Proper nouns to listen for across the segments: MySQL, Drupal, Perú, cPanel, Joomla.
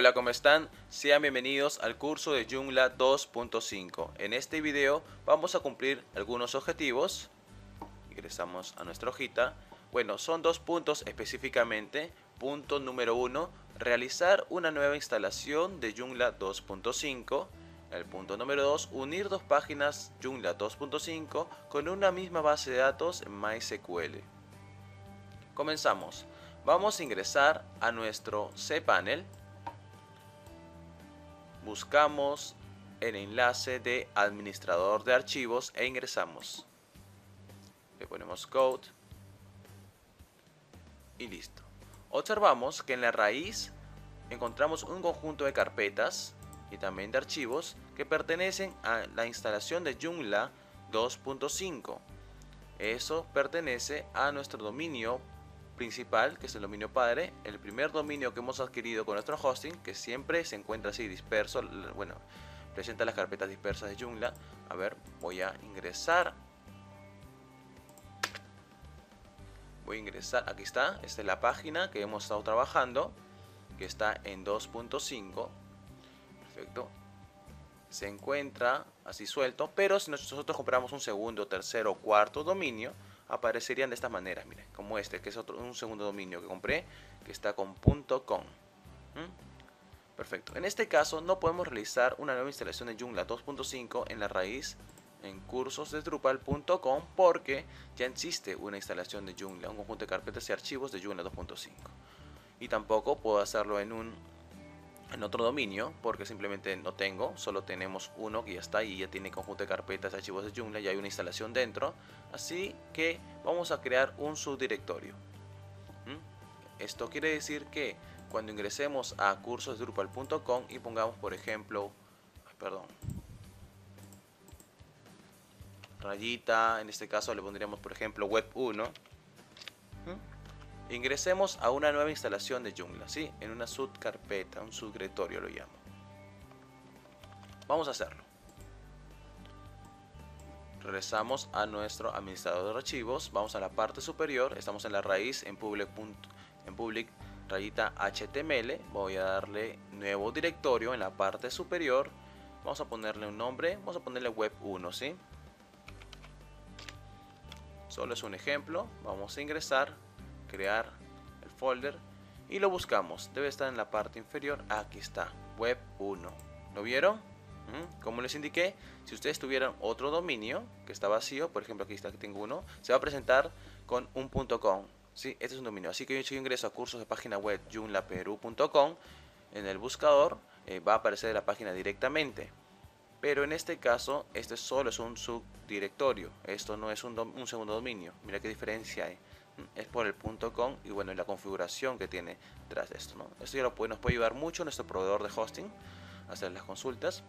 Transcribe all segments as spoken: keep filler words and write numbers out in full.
Hola, ¿cómo están? Sean bienvenidos al curso de Joomla dos punto cinco. En este video vamos a cumplir algunos objetivos. Ingresamos a nuestra hojita. Bueno, son dos puntos específicamente. Punto número uno, realizar una nueva instalación de Joomla dos punto cinco. El punto número dos, unir dos páginas Joomla dos punto cinco con una misma base de datos en MySQL. Comenzamos. Vamos a ingresar a nuestro cPanel. Buscamos el enlace de administrador de archivos e ingresamos. Le ponemos code y listo. Observamos que en la raíz encontramos un conjunto de carpetas y también de archivos que pertenecen a la instalación de Joomla dos punto cinco. Eso pertenece a nuestro dominio principal, que es el dominio padre, el primer dominio que hemos adquirido con nuestro hosting, que siempre se encuentra así disperso, bueno, presenta las carpetas dispersas de Joomla. A ver, voy a ingresar. Voy a ingresar, aquí está, esta es la página que hemos estado trabajando, que está en dos punto cinco. Perfecto. Se encuentra así suelto, pero si nosotros compramos un segundo, tercero o cuarto dominio, aparecerían de estas maneras, miren, como este, que es otro, un segundo dominio que compré, que está con .com. ¿Mm? Perfecto. En este caso no podemos realizar una nueva instalación de Joomla dos punto cinco en la raíz en cursos de Drupal punto com porque ya existe una instalación de Joomla, un conjunto de carpetas y archivos de Joomla dos punto cinco. Y tampoco puedo hacerlo en un en otro dominio porque simplemente no tengo, solo tenemos uno que ya está y ya tiene conjunto de carpetas, archivos de Joomla, ya hay una instalación dentro, así que vamos a crear un subdirectorio. ¿Mm? Esto quiere decir que cuando ingresemos a cursos drupal punto com y pongamos, por ejemplo, perdón, rayita, en este caso le pondríamos, por ejemplo, web uno, ¿Mm? ingresemos a una nueva instalación de Joomla, ¿sí? En una subcarpeta, un subdirectorio lo llamo. Vamos a hacerlo. Regresamos a nuestro administrador de archivos, vamos a la parte superior, estamos en la raíz, en public, en public rayita H T M L, voy a darle nuevo directorio en la parte superior, vamos a ponerle un nombre, vamos a ponerle web uno, ¿sí? Solo es un ejemplo, vamos a ingresar, crear el folder y lo buscamos, debe estar en la parte inferior, aquí está, web uno, ¿lo vieron? Como les indiqué, si ustedes tuvieran otro dominio que está vacío, por ejemplo aquí está, que tengo uno, se va a presentar con un .com, ¿sí? Este es un dominio, así que yo ingreso a cursos de página web joomla perú punto com, en el buscador eh, va a aparecer la página directamente, pero en este caso este solo es un subdirectorio, esto no es un, un segundo dominio, mira qué diferencia hay. Es por el .com y bueno, la configuración que tiene tras esto, ¿no? Esto ya lo puede, nos puede ayudar mucho nuestro proveedor de hosting a hacer las consultas.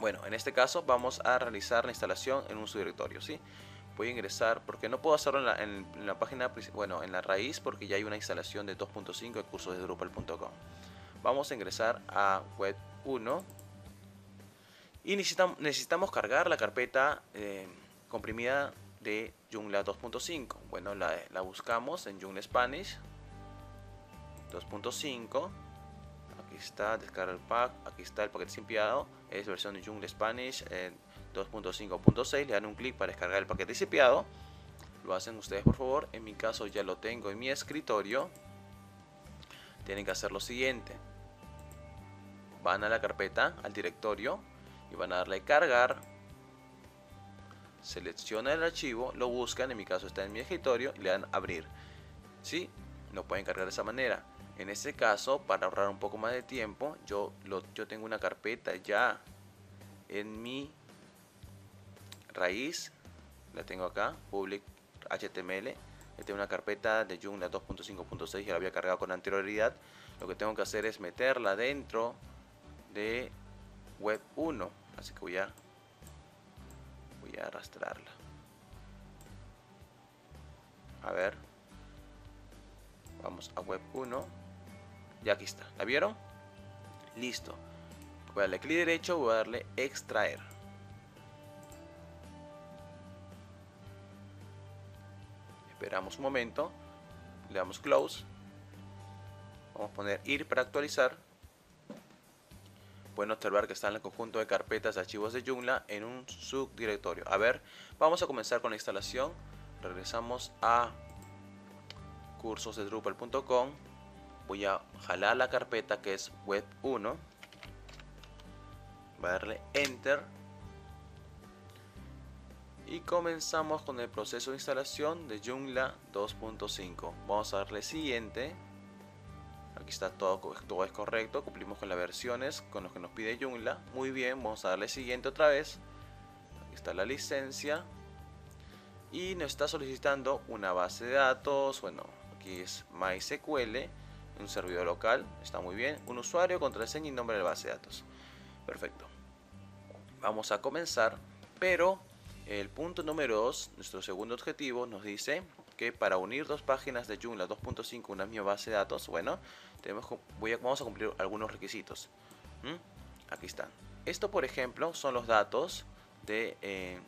Bueno, en este caso vamos a realizar la instalación en un subdirectorio, ¿sí? Voy a ingresar porque no puedo hacerlo en la, en, en la página, bueno, en la raíz porque ya hay una instalación de dos punto cinco de cursos de Drupal punto com. Vamos a ingresar a web uno y necesitam, necesitamos cargar la carpeta eh, comprimida de Joomla dos punto cinco. Bueno, la, la buscamos en Joomla Spanish dos punto cinco. Aquí está, descarga el pack. Aquí está el paquete zipiado. Es versión de Joomla Spanish eh, dos punto cinco punto seis. Le dan un clic para descargar el paquete zipiado. Lo hacen ustedes, por favor. En mi caso ya lo tengo en mi escritorio. Tienen que hacer lo siguiente. Van a la carpeta, al directorio y van a darle cargar. Selecciona el archivo, lo buscan, en mi caso está en mi escritorio, y le dan abrir. ¿Sí? Lo pueden cargar de esa manera. En este caso, para ahorrar un poco más de tiempo, yo, lo, yo tengo una carpeta ya en mi raíz. La tengo acá, public H T M L. Yo tengo una carpeta de Joomla dos punto cinco punto seis, ya la había cargado con anterioridad. Lo que tengo que hacer es meterla dentro de web uno. Así que voy a... voy a arrastrarla. A ver. Vamos a web uno. Y aquí está. ¿La vieron? Listo. Voy a darle clic derecho. Voy a darle extraer. Esperamos un momento. Le damos close. Vamos a poner ir para actualizar. pueden observar que está en el conjunto de carpetas de archivos de Joomla en un subdirectorio. A ver, vamos a comenzar con la instalación. Regresamos a cursos de Drupal punto com. Voy a jalar la carpeta que es web uno. Voy a darle enter. Y comenzamos con el proceso de instalación de Joomla dos punto cinco. Vamos a darle siguiente. Aquí está todo, todo es correcto, cumplimos con las versiones con las que nos pide Joomla. Muy bien, vamos a darle siguiente otra vez. Aquí está la licencia. Y nos está solicitando una base de datos. Bueno, aquí es MySQL, un servidor local, está muy bien. Un usuario, contraseña y nombre de la base de datos. Perfecto. Vamos a comenzar, pero el punto número dos, nuestro segundo objetivo, nos dice que para unir dos páginas de Joomla dos punto cinco a una misma base de datos, bueno, tenemos, voy a, vamos a cumplir algunos requisitos. ¿Mm? Aquí están. Esto, por ejemplo, son los datos de eh,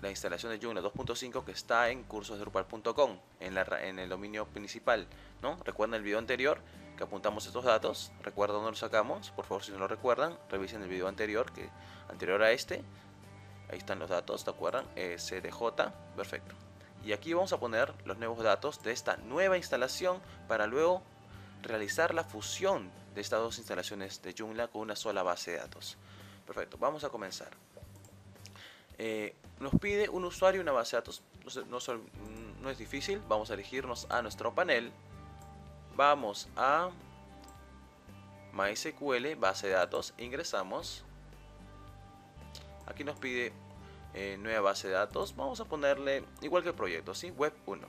la instalación de Joomla dos punto cinco que está en cursos de Drupal punto com, en, en el dominio principal, ¿no? Recuerden el video anterior que apuntamos estos datos. Recuerden dónde los sacamos. Por favor, si no lo recuerdan, revisen el video anterior, que anterior a este. Ahí están los datos, ¿te acuerdan? Eh, C D J, perfecto. Y aquí vamos a poner los nuevos datos de esta nueva instalación para luego realizar la fusión de estas dos instalaciones de Joomla con una sola base de datos. Perfecto, vamos a comenzar. Eh, nos pide un usuario y una base de datos. No, no, no es difícil, vamos a dirigirnos a nuestro panel. Vamos a MySQL, base de datos, ingresamos. Aquí nos pide eh, nueva base de datos. Vamos a ponerle igual que el proyecto, ¿sí? web uno.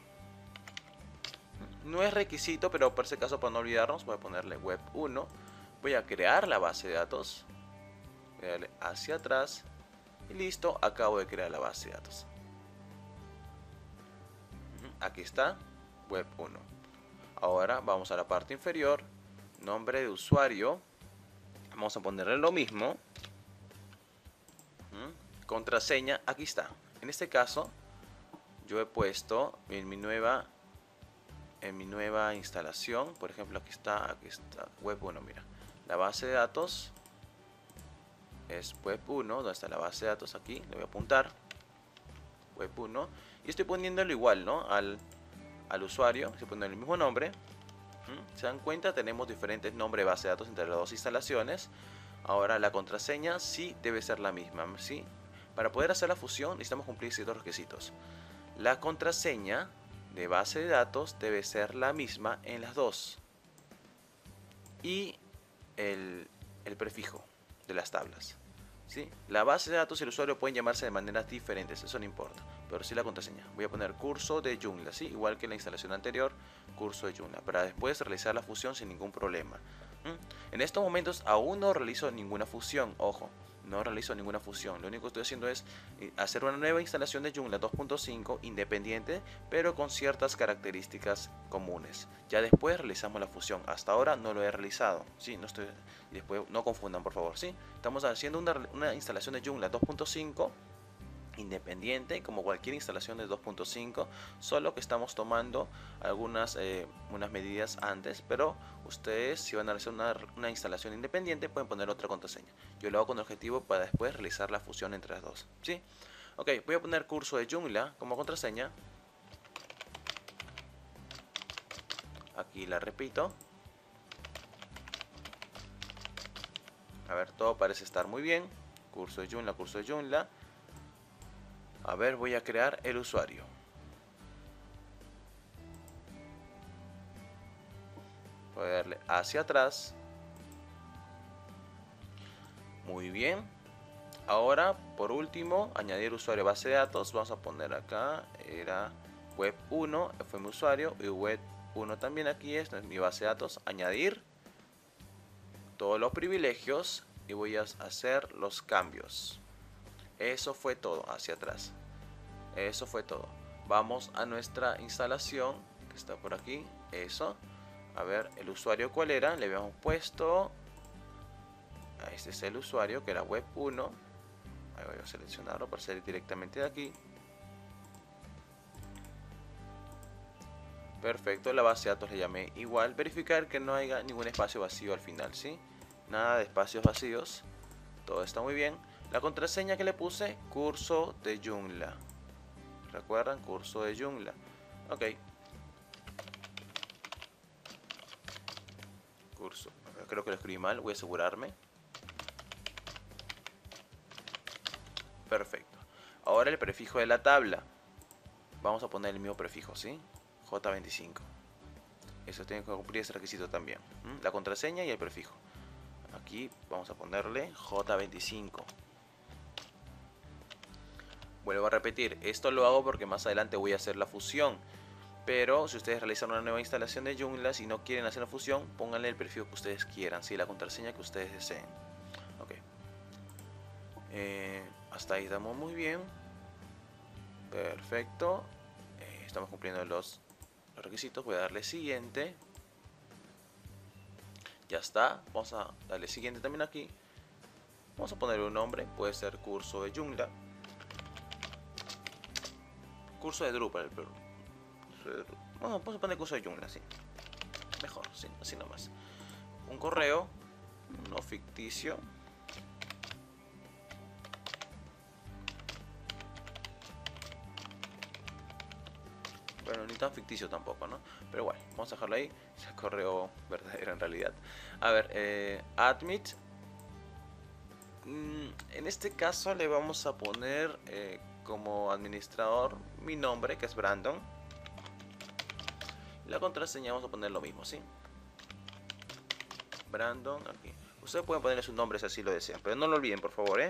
No es requisito, pero por ese caso, para no olvidarnos, voy a ponerle web uno. Voy a crear la base de datos. Voy a darle hacia atrás. Y listo, acabo de crear la base de datos. Aquí está, web uno. Ahora vamos a la parte inferior. Nombre de usuario. Vamos a ponerle lo mismo. Contraseña, aquí está. En este caso, yo he puesto en mi nueva en mi nueva instalación, por ejemplo, aquí está, aquí está web uno, mira. La base de datos es web uno, donde está la base de datos aquí, le voy a apuntar web uno y estoy poniéndolo igual, ¿no? Al, al usuario, estoy poniendo el mismo nombre. ¿Se dan cuenta? Tenemos diferentes nombres de base de datos entre las dos instalaciones. Ahora la contraseña sí debe ser la misma, ¿sí? Para poder hacer la fusión necesitamos cumplir ciertos requisitos. La contraseña de base de datos debe ser la misma en las dos. Y el, el prefijo de las tablas, ¿sí? La base de datos y el usuario pueden llamarse de maneras diferentes, eso no importa. Pero sí la contraseña. Voy a poner curso de Joomla, ¿sí? Igual que en la instalación anterior, curso de Joomla. Para después realizar la fusión sin ningún problema. En estos momentos aún no realizo ninguna fusión, ojo, no realizo ninguna fusión. Lo único que estoy haciendo es hacer una nueva instalación de Joomla dos punto cinco independiente, pero con ciertas características comunes. Ya después realizamos la fusión, hasta ahora no lo he realizado, ¿sí? No estoy, después no confundan por favor, ¿sí? Estamos haciendo una, una instalación de Joomla dos punto cinco independiente, como cualquier instalación de dos punto cinco, solo que estamos tomando algunas eh, unas medidas antes, pero ustedes si van a hacer una, una instalación independiente pueden poner otra contraseña. Yo lo hago con el objetivo para después realizar la fusión entre las dos, ¿sí? Ok, voy a poner curso de Joomla como contraseña. Aquí la repito. A ver, todo parece estar muy bien. Curso de Joomla, curso de Joomla. A ver, voy a crear el usuario. Voy a darle hacia atrás. Muy bien. Ahora, por último, añadir usuario a base de datos. Vamos a poner acá, era web uno, fue mi usuario. Y web uno también aquí es, es mi base de datos. Añadir todos los privilegios y voy a hacer los cambios. Eso fue todo, hacia atrás. Eso fue todo. Vamos a nuestra instalación, que está por aquí. Eso. A ver, el usuario cuál era. Le habíamos puesto... Este es el usuario, que era web uno. Ahí voy a seleccionarlo para salir directamente de aquí. Perfecto, la base de datos le llamé igual. Verificar que no haya ningún espacio vacío al final, ¿sí? Nada de espacios vacíos. todo está muy bien. La contraseña que le puse, curso de Joomla. ¿Recuerdan? Curso de Joomla. Ok. Curso. Creo que lo escribí mal, voy a asegurarme. Perfecto. Ahora el prefijo de la tabla. Vamos a poner el mismo prefijo, ¿sí? J veinticinco. Eso tiene que cumplir ese requisito también. ¿Mm? La contraseña y el prefijo. Aquí vamos a ponerle J veinticinco. Vuelvo a repetir, esto lo hago porque más adelante voy a hacer la fusión. Pero si ustedes realizan una nueva instalación de Joomla, si no quieren hacer la fusión, pónganle el perfil que ustedes quieran, ¿sí? La contraseña que ustedes deseen. Ok. Eh, hasta ahí estamos muy bien. Perfecto. Eh, estamos cumpliendo los, los requisitos. Voy a darle siguiente. Ya está. Vamos a darle siguiente también aquí. Vamos a ponerle un nombre. Puede ser curso de Joomla. Curso de Drupal, pero bueno, vamos a poner curso de Joomla, sí. Mejor, sí, así nomás. Un correo no ficticio. Bueno, ni tan ficticio tampoco, ¿no? Pero bueno, vamos a dejarlo ahí. Es el correo verdadero en realidad. A ver, eh, admit. Mm, en este caso le vamos a poner... Eh, como administrador mi nombre, que es Brandon. La contraseña vamos a poner lo mismo, ¿sí? Brandon, aquí. Ustedes pueden ponerle sus nombres si así lo desean, pero no lo olviden, por favor, ¿eh?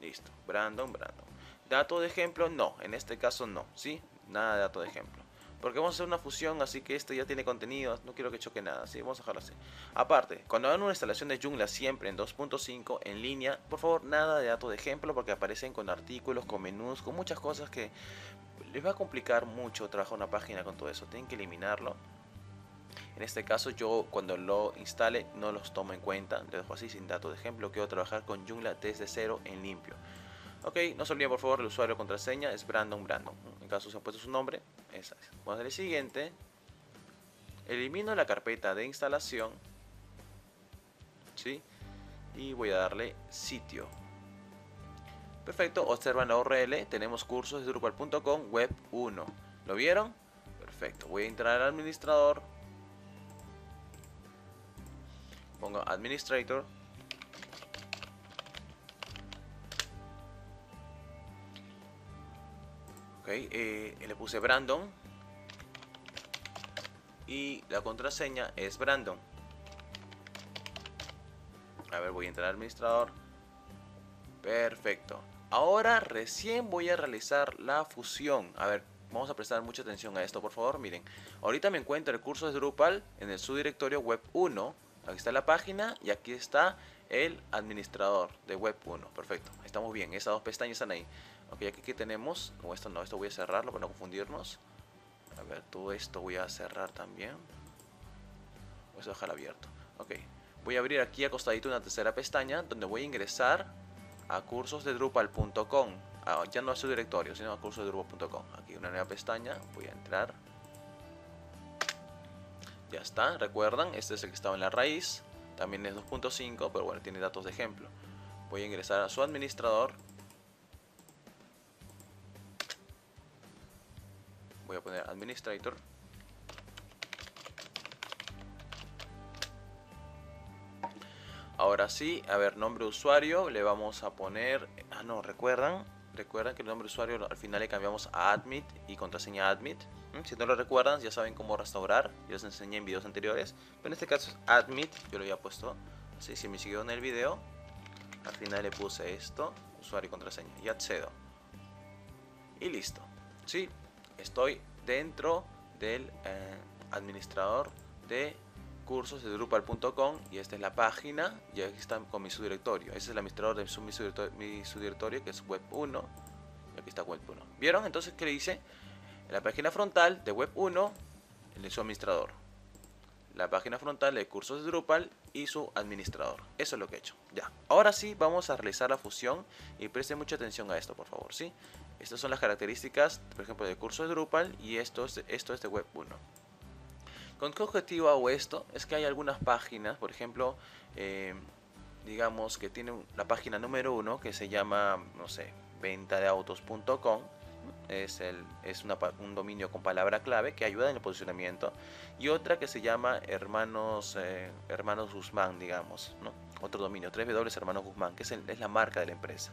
Listo. Brandon, Brandon. Dato de ejemplo, no. En este caso no, ¿sí? Nada de dato de ejemplo. Porque vamos a hacer una fusión, así que este ya tiene contenido, no quiero que choque nada, ¿sí? Vamos a dejarlo así. Aparte, cuando hagan una instalación de Joomla siempre en dos punto cinco, en línea, por favor, nada de dato de ejemplo, porque aparecen con artículos, con menús, con muchas cosas que les va a complicar mucho trabajar una página con todo eso. Tienen que eliminarlo. En este caso, yo cuando lo instale, no los tomo en cuenta. Lo dejo así, sin dato de ejemplo. Quiero trabajar con Joomla desde cero en limpio. Ok, no se olviden por favor, el usuario contraseña es Brandon Brandon. En caso se han puesto su nombre, esa es. Vamos a hacer el siguiente. Elimino la carpeta de instalación. ¿Sí? Y voy a darle sitio. Perfecto, observan la U R L. Tenemos cursos de Drupal punto com web uno. ¿Lo vieron? Perfecto, voy a entrar al administrador. Pongo administrator. Ok, eh, le puse Brandon y la contraseña es Brandon. A ver, voy a entrar al administrador. Perfecto. Ahora recién voy a realizar la fusión. A ver, vamos a prestar mucha atención a esto, por favor. Miren, ahorita me encuentro el curso de Drupal en el subdirectorio web uno. Aquí está la página y aquí está el administrador de web uno. Perfecto, estamos bien, esas dos pestañas están ahí. Ok, aquí, aquí tenemos, no, esto no, esto voy a cerrarlo para no confundirnos. A ver, todo esto voy a cerrar también. Voy a dejar abierto. Ok, voy a abrir aquí acostadito una tercera pestaña donde voy a ingresar a cursos de Drupal punto com. Ah, ya no a su directorio, sino a cursos de Drupal punto com. Aquí una nueva pestaña, voy a entrar. Ya está, recuerdan, este es el que estaba en la raíz, también es dos punto cinco, pero bueno, tiene datos de ejemplo. Voy a ingresar a su administrador. Voy a poner administrator. Ahora sí, a ver, nombre de usuario le vamos a poner... Ah, no, recuerdan, recuerdan que el nombre de usuario al final le cambiamos a admit y contraseña admit. Si no lo recuerdan, ya saben cómo restaurar. Yo les enseñé en videos anteriores. Pero en este caso es admit. Yo lo había puesto así. Si me siguieron en el video, al final le puse esto. Usuario y contraseña. Y accedo. Y listo. Sí, estoy dentro del eh, administrador de cursos de Drupal punto com. Y esta es la página. Y aquí está con mi subdirectorio. Ese es el administrador de mi subdirectorio, mi subdirectorio que es web uno. Y aquí está web uno. ¿Vieron? Entonces, ¿qué le hice? En la página frontal de web uno, el su administrador. La página frontal de cursos de Drupal y su administrador. Eso es lo que he hecho. Ya. Ahora sí, vamos a realizar la fusión. Y presten mucha atención a esto, por favor. ¿Sí? Estas son las características, por ejemplo, de cursos de Drupal. Y esto es, esto es de web uno. ¿Con qué objetivo hago esto? Es que hay algunas páginas, por ejemplo, eh, digamos que tiene la página número uno que se llama, no sé, venta de autos punto com. Es, el, es una, un dominio con palabra clave que ayuda en el posicionamiento, y otra que se llama Hermanos, eh, Hermanos Guzmán, digamos, ¿no? Otro dominio, tres dobles Hermanos Guzmán, que es, el, es la marca de la empresa.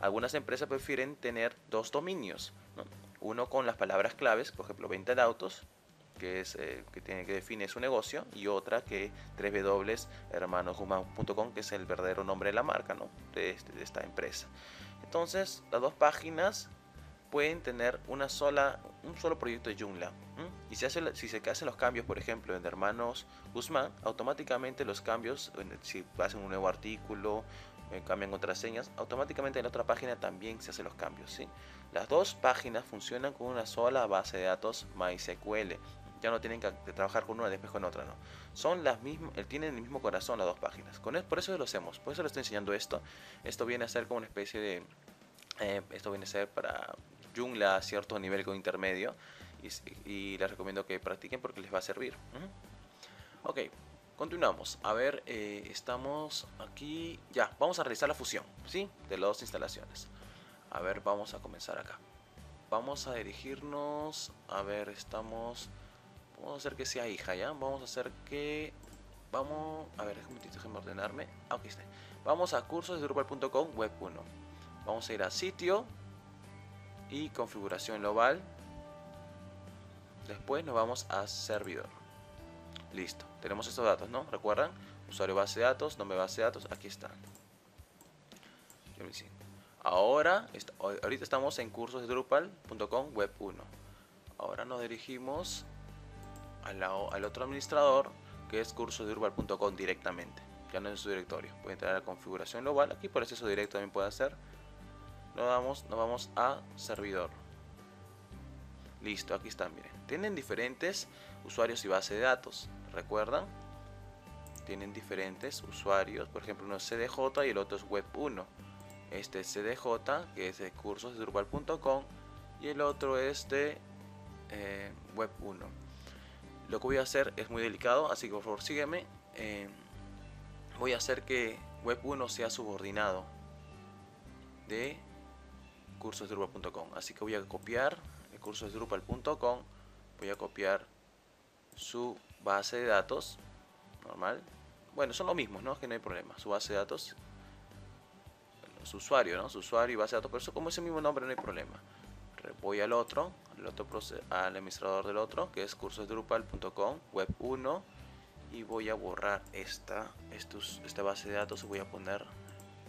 Algunas empresas prefieren tener dos dominios, ¿no? Uno con las palabras claves, por ejemplo, venta de autos, que, es, eh, que, tiene, que define su negocio, y otra que tres dobles hermanos guzmán punto com, que es el verdadero nombre de la marca, ¿no? de, este, de esta empresa. Entonces, las dos páginas pueden tener una sola, un solo proyecto de Joomla. ¿Mm? Y si, hace, si se hacen los cambios, por ejemplo, en Hermanos Guzmán, automáticamente los cambios, si hacen un nuevo artículo, eh, cambian contraseñas, automáticamente en la otra página también se hacen los cambios, ¿sí? Las dos páginas funcionan con una sola base de datos MySQL. Ya no tienen que trabajar con una y después con otra, no. Son las mismas, tienen el mismo corazón las dos páginas. Con eso, por eso lo hacemos, por eso les estoy enseñando esto. Esto viene a ser como una especie de... Eh, esto viene a ser para Joomla a cierto nivel con intermedio, y, y les recomiendo que practiquen porque les va a servir. Uh-huh. Ok, continuamos. A ver, eh, estamos aquí. Ya, vamos a realizar la fusión, ¿sí? De las dos instalaciones. A ver, vamos a comenzar acá. Vamos a dirigirnos. A ver, estamos... Vamos a hacer que sea hija, ¿ya? Vamos a hacer que... Vamos... A ver, déjame, déjame ordenarme. Ah, ok, está. Vamos a cursos de Drupal punto com web uno. Vamos a ir a sitio y configuración global. Después nos vamos a servidor. Listo, tenemos estos datos, ¿no? Recuerdan, usuario base de datos, nombre base de datos, aquí está. Ahora, ahorita estamos en cursos de Drupal punto com web uno. Ahora nos dirigimos a la, al otro administrador, que es cursos de Drupal punto com directamente. Ya no es su directorio. Puede entrar a la configuración global. Aquí por acceso directo también puede hacer. Nos vamos, nos vamos a servidor. Listo, aquí están, miren. Tienen diferentes usuarios y base de datos. ¿Recuerdan? Tienen diferentes usuarios. Por ejemplo, uno es C D J y el otro es web uno. Este es C D J, que es de cursos de Drupal punto com. Y el otro es de eh, web uno. Lo que voy a hacer es muy delicado, así que por favor sígueme. Eh, voy a hacer que web uno sea subordinado de cursos de Drupal punto com, así que voy a copiar el curso de Drupal punto com, voy a copiar su base de datos normal. Bueno, son los mismos, no es que no hay problema. Su base de datos, bueno, su usuario, no, su usuario y base de datos, pero eso como es el mismo nombre no hay problema. Voy al otro, al otro al administrador del otro, que es cursos de Drupal punto com web uno, y voy a borrar esta, estos, esta base de datos y voy a poner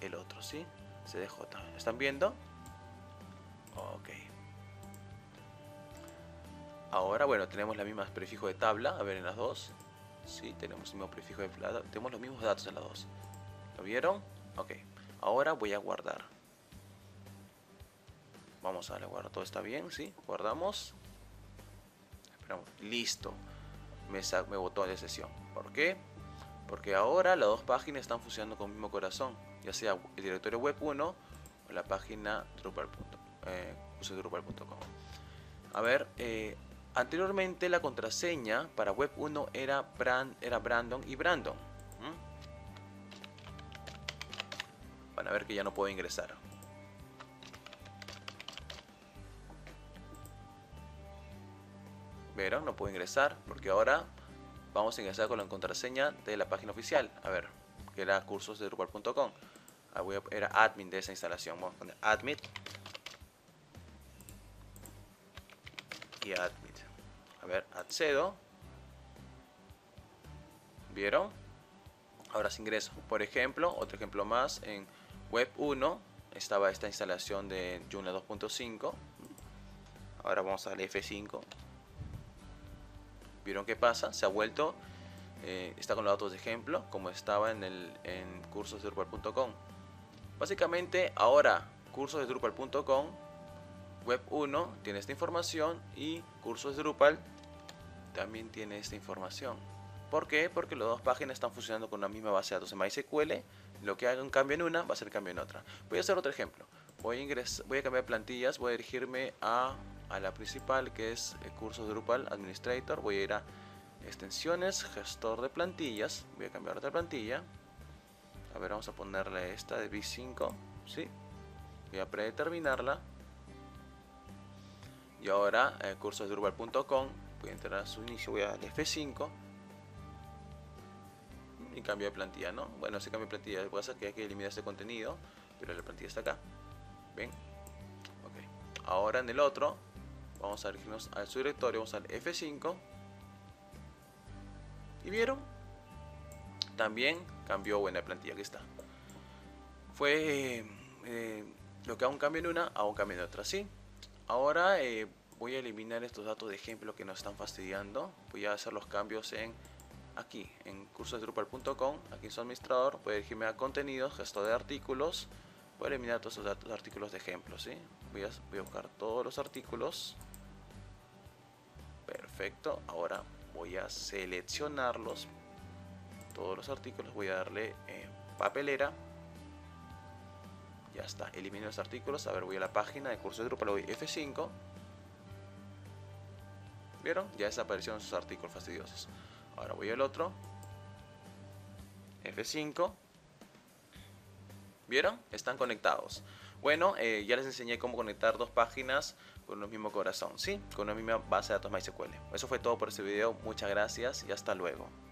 el otro, sí, C D J. ¿Están viendo? Ok. Ahora, bueno, tenemos la misma prefijo de tabla. A ver, en las dos. Sí, tenemos el mismo prefijo de tabla. Tenemos los mismos datos en las dos. ¿Lo vieron? Ok. Ahora voy a guardar. Vamos a darle a guardar. Todo está bien, ¿sí? Guardamos. Esperamos. Listo. Me, me botó de sesión. ¿Por qué? Porque ahora las dos páginas están funcionando con el mismo corazón. Ya sea el directorio web uno o la página Drupal punto com. Eh, a ver, eh, anteriormente la contraseña para web uno era, Brand, era Brandon y Brandon. ¿Mm? Van a ver que ya no puedo ingresar. ¿Vieron? No puedo ingresar porque ahora vamos a ingresar con la contraseña de la página oficial. A ver, que era cursos de Drupal punto com. Era admin de esa instalación. Vamos a poner admin. Y admin. A ver, accedo. ¿Vieron? Ahora sí ingreso. Por ejemplo, otro ejemplo más. En web uno estaba esta instalación de Joomla dos punto cinco. Ahora vamos a darle F cinco. ¿Vieron qué pasa? Se ha vuelto. Eh, está con los datos de ejemplo, como estaba en, el, en cursos de Drupal punto com. Básicamente, ahora cursos de Drupal punto com web uno tiene esta información y cursos de Drupal también tiene esta información. ¿Por qué? Porque las dos páginas están funcionando con la misma base de datos en MySQL. Lo que haga un cambio en una va a ser cambio en otra. Voy a hacer otro ejemplo. Voy a, ingresar, voy a cambiar plantillas. Voy a dirigirme a, a la principal, que es el curso de Drupal Administrator. Voy a ir a extensiones, gestor de plantillas. Voy a cambiar otra plantilla. A ver, vamos a ponerle esta de B cinco, ¿sí? Voy a predeterminarla. Y ahora, eh, cursos de Drupal punto com, voy a entrar a su inicio, voy al F cinco. Y cambio de plantilla, ¿no? Bueno, si cambio de plantilla, lo que pasa es que hay que eliminar este contenido, pero la plantilla está acá. ¿Ven? Ok. Ahora en el otro, vamos a dirigirnos al subdirectorio, vamos al F cinco. ¿Y vieron? También cambió buena plantilla, aquí está. Fue eh, eh, lo que a un cambio en una, a un cambio en otra, ¿sí? Ahora eh, voy a eliminar estos datos de ejemplo que nos están fastidiando. Voy a hacer los cambios en aquí, en cursos de Drupal punto com. Aquí en su administrador, voy a dirigirme a contenidos, gestor de artículos. Voy a eliminar todos esos datos, artículos de ejemplo, ¿sí? Voy a, voy a buscar todos los artículos. Perfecto, ahora voy a seleccionarlos. Todos los artículos, voy a darle eh, papelera. Ya está, elimino los artículos. A ver, voy a la página de curso de Drupal, voy F cinco. ¿Vieron? Ya desaparecieron sus artículos fastidiosos. Ahora voy al otro, F cinco. ¿Vieron? Están conectados. Bueno, eh, ya les enseñé cómo conectar dos páginas con un mismo corazón, ¿sí? Con una misma base de datos MySQL. Eso fue todo por este video. Muchas gracias y hasta luego.